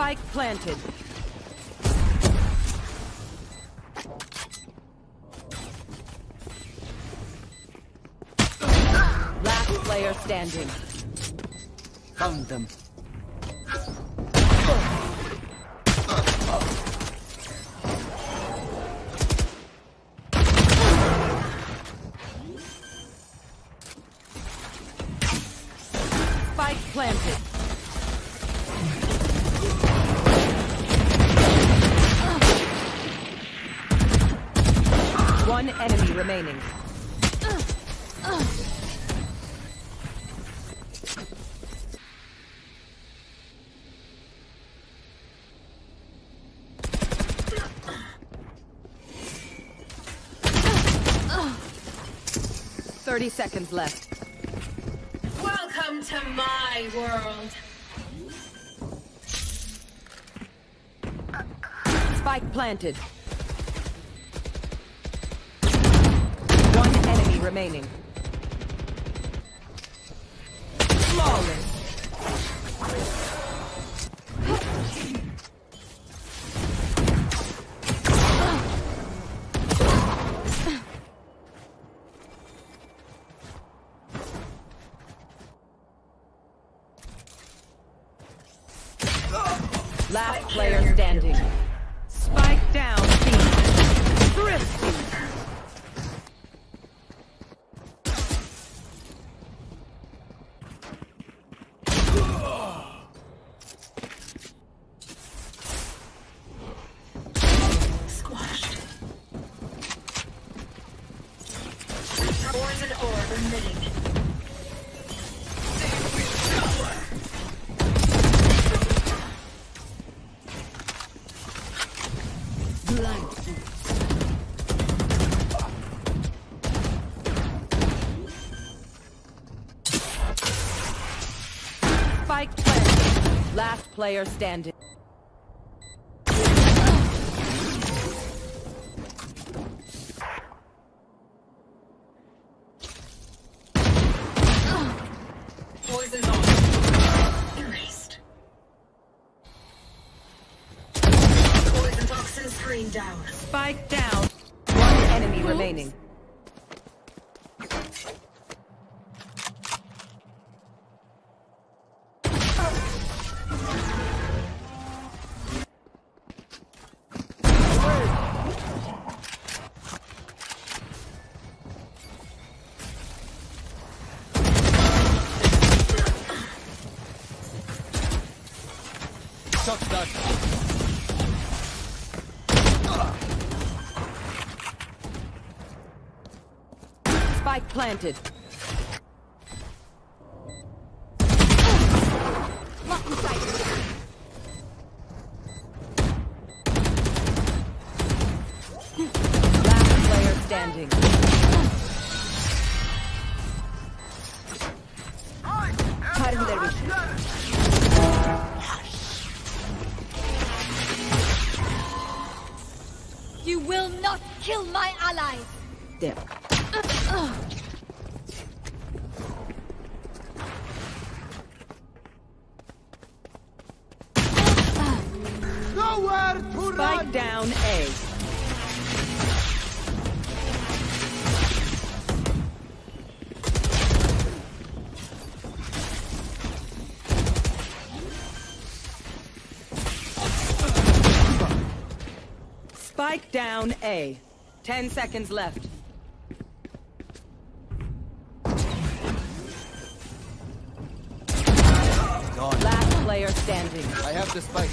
Spike planted. Last player standing. Found them. Spike planted. One enemy remaining. Thirty seconds left. Welcome to my world. Spike planted. One enemy remaining. Flawless. Last player standing. Spike down, feet. Thrifty. Spike planted. Last player standing. Poison on. Erased. Poison toxin screen down. Spike down. One enemy remaining. Spike planted. Lock in sight. Last player standing. Hiding their vision. You will not kill my allies! There. Nowhere to run! Spike down A. Spike down A. 10 seconds left. Gone. Last player standing. I have the spike.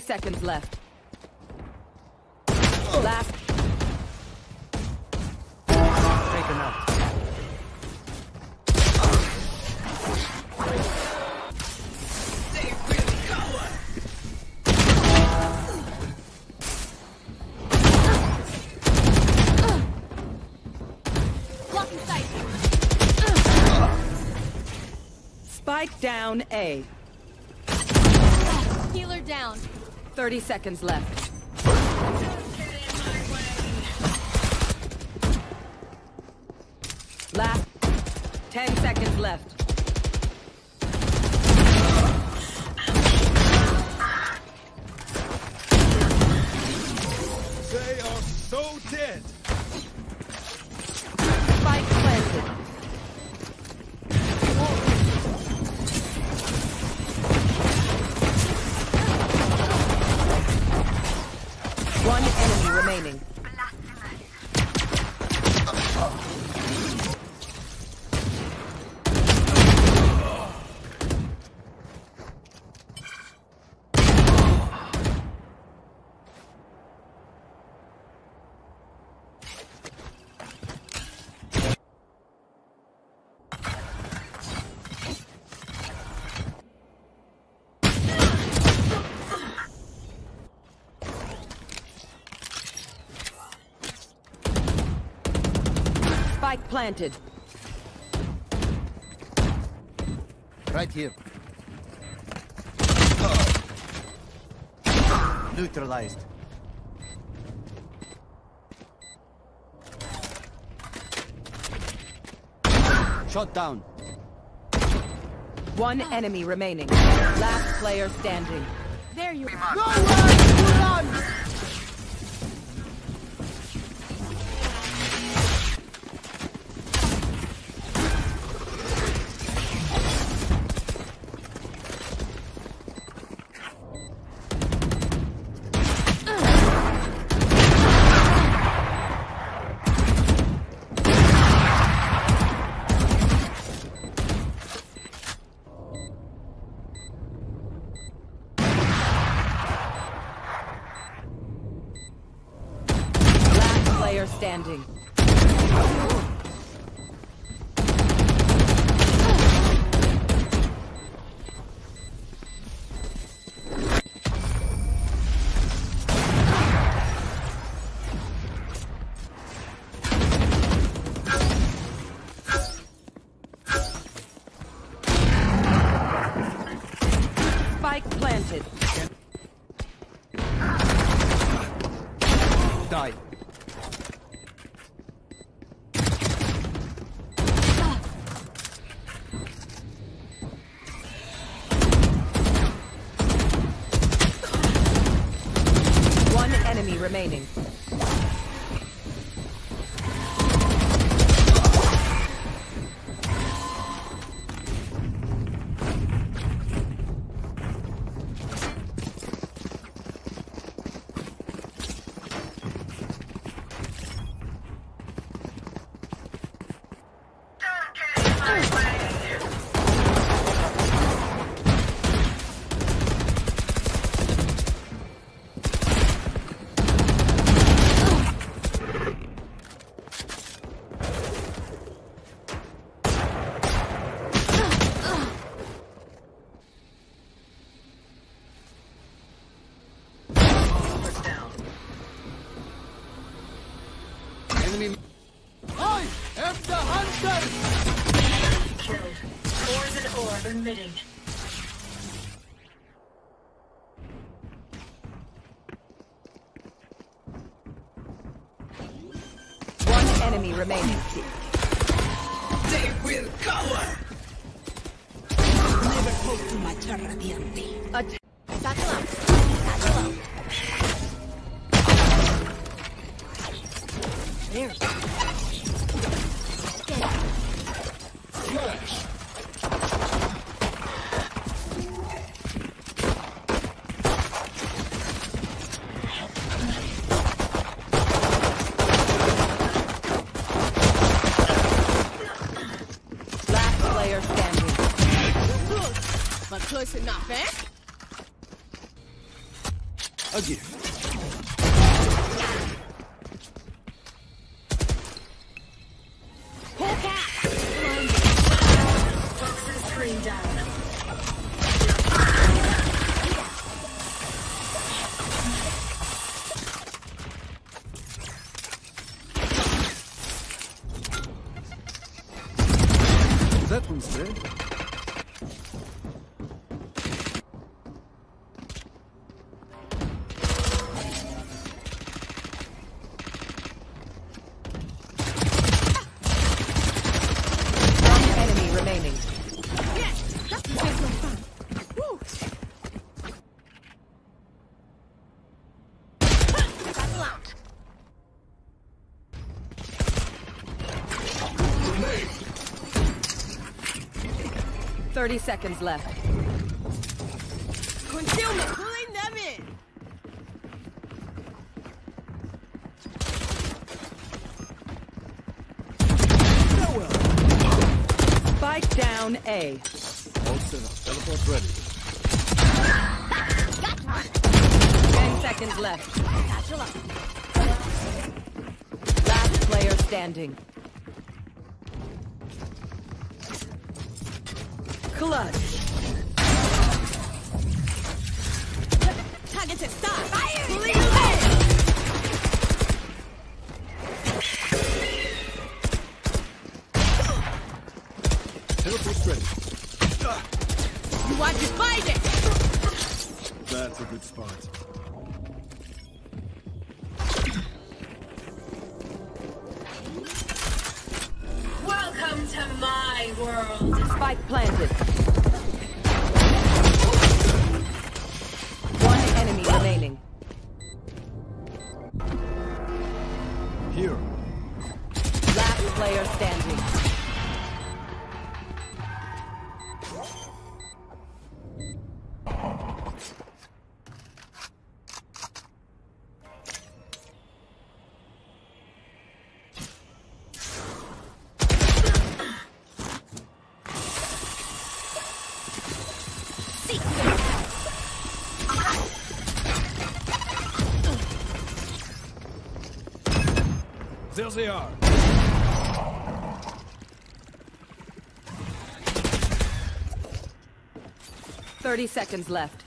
Seconds left. Last. Taken out. They really go. Spike down A. Healer down. 30 seconds left. Last 10 seconds left. They are so dead. Spike planted. One enemy remaining. Spike planted. Right here. Neutralized. Shot down. One enemy remaining. Last player standing. There you are. No one! You're done! Standing. Spike planted. Die. Remaining. I am the hunter! Killed. Ores and ore emitting. One enemy remaining. They will cover! Never close to my turret, DMT. There. Yes. Last player standing. But close enough, eh? Again. That one's dead. 30 seconds left. Concealment, pulling them in. Spike down A. Teleport ready. 10 seconds left. Last player standing. Clutch. Targeted. Stop. Fire. You want to find it? That's a good spot. Welcome to my world. Spike planted. One enemy remaining. Here. Last player standing. There they are. Thirty seconds left.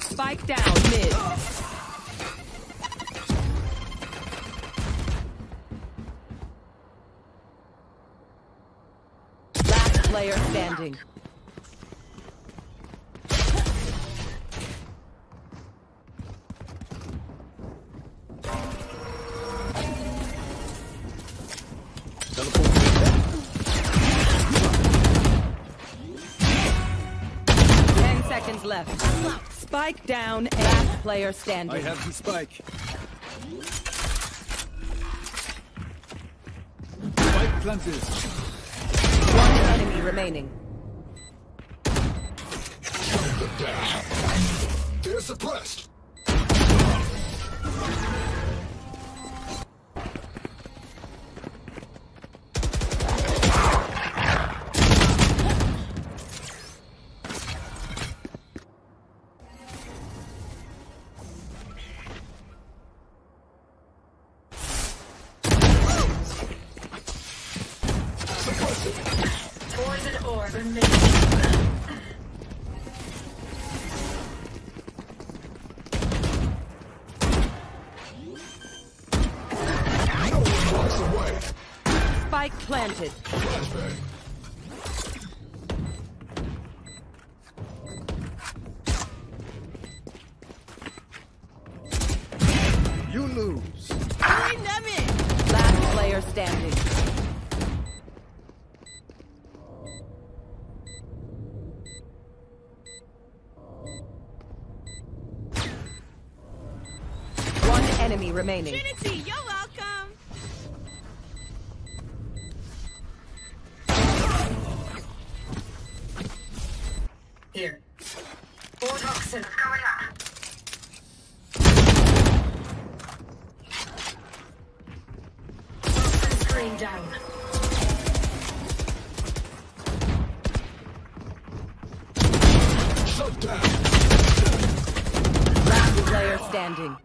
Spike down mid. Last player standing. Left. Spike down and last player standing. I have the spike. Spike planted. One enemy remaining. They're suppressed. Spike planted. Flashbang. You lose. Bring them in. Last player standing. Enemy remaining. Trinity, you're welcome. Here. More toxins coming up. Toxin screen down. Shut down. Last player standing.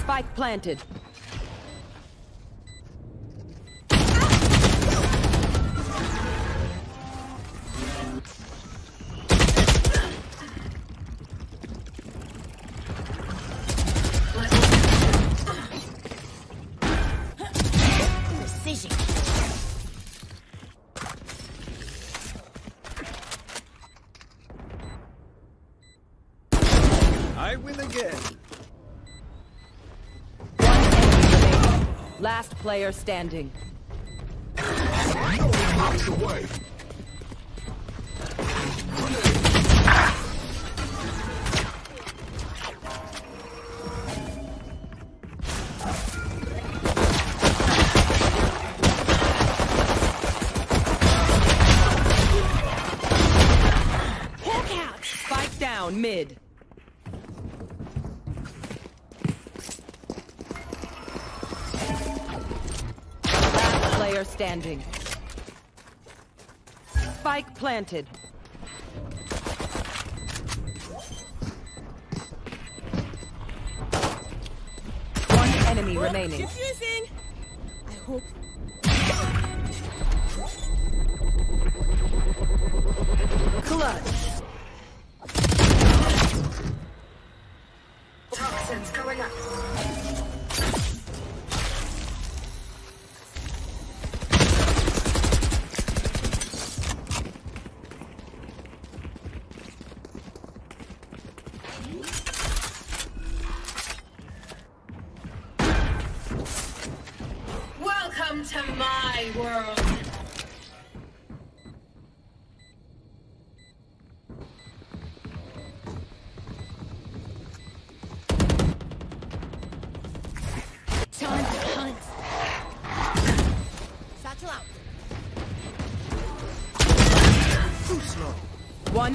Spike planted. Precision. I win again. Last player standing. Out the way. down mid. Last player standing. Spike planted. One enemy remaining. Confusing. I hope. Clutch. Toxins going up. Welcome to my world. One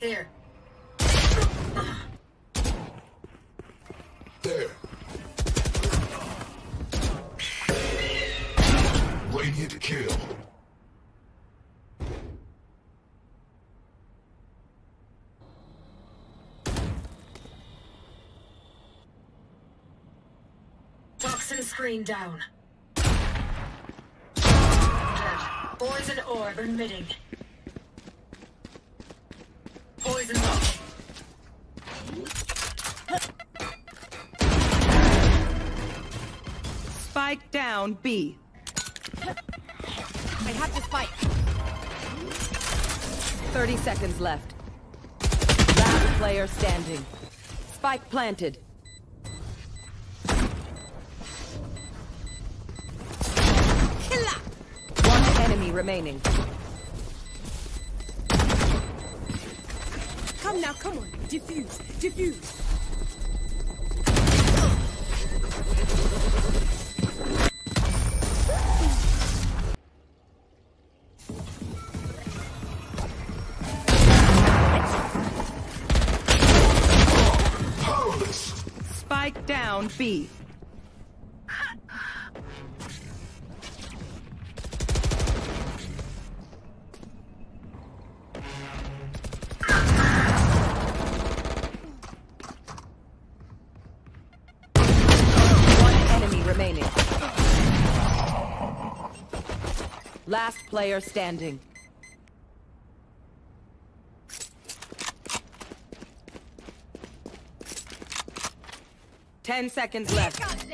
There. There. Waiting here to kill. Screen down. Poison orb emitting. Poison orb. Spike down B. I have to spike. 30 seconds left. Last player standing. Spike planted. Remaining. Come now, come on. Diffuse, diffuse. Powerless. Spike down B. Last player standing. Ten seconds left. Spike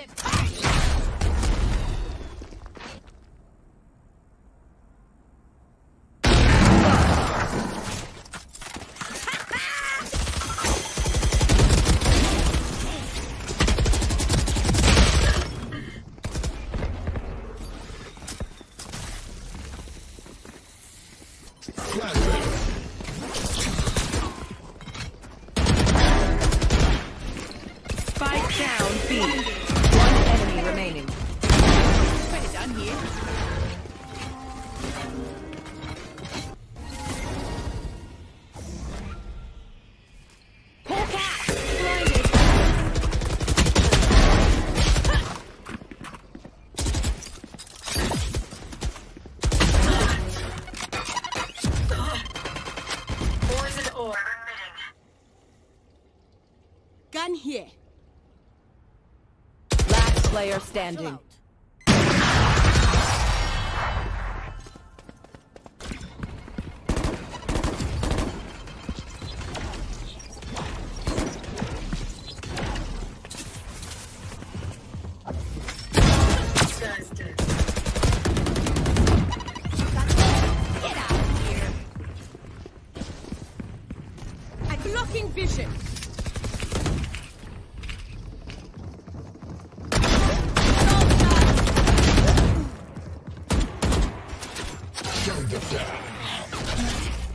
down B. One enemy remaining. We're done here. Pull back. Gun here. Last player standing. Get out of here. I'm blocking vision.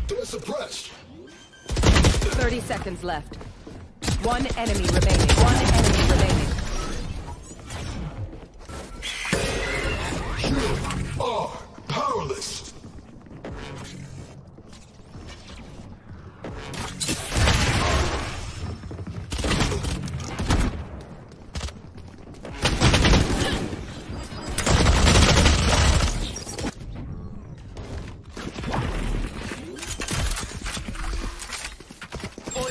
They're suppressed. 30 seconds left. One enemy remaining. You are powerless.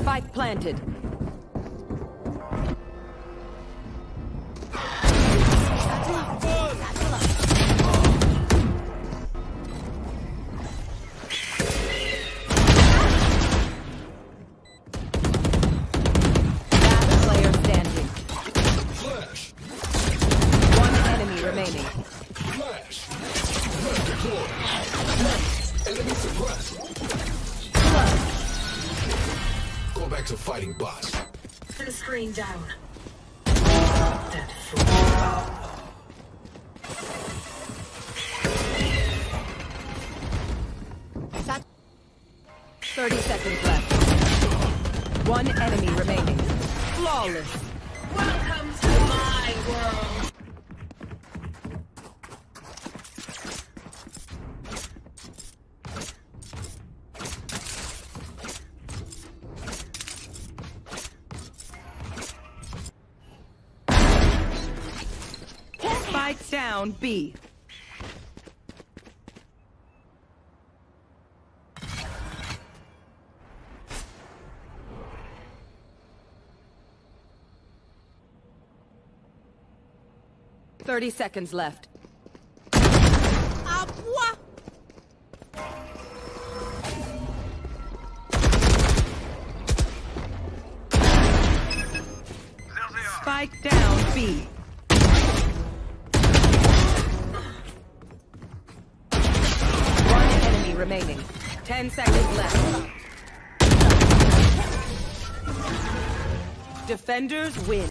Spike planted. Last player standing. Flash. One enemy remaining. Flash. Flash deployed. Flash. Enemy suppressed. Flash. Go back to fighting bots. The screen down. Dead fool. 30 seconds left. One enemy remaining. Flawless. Welcome to my world. Spike down, B. Thirty seconds left. Spike down, B. Remaining. 10 seconds left. Defenders win.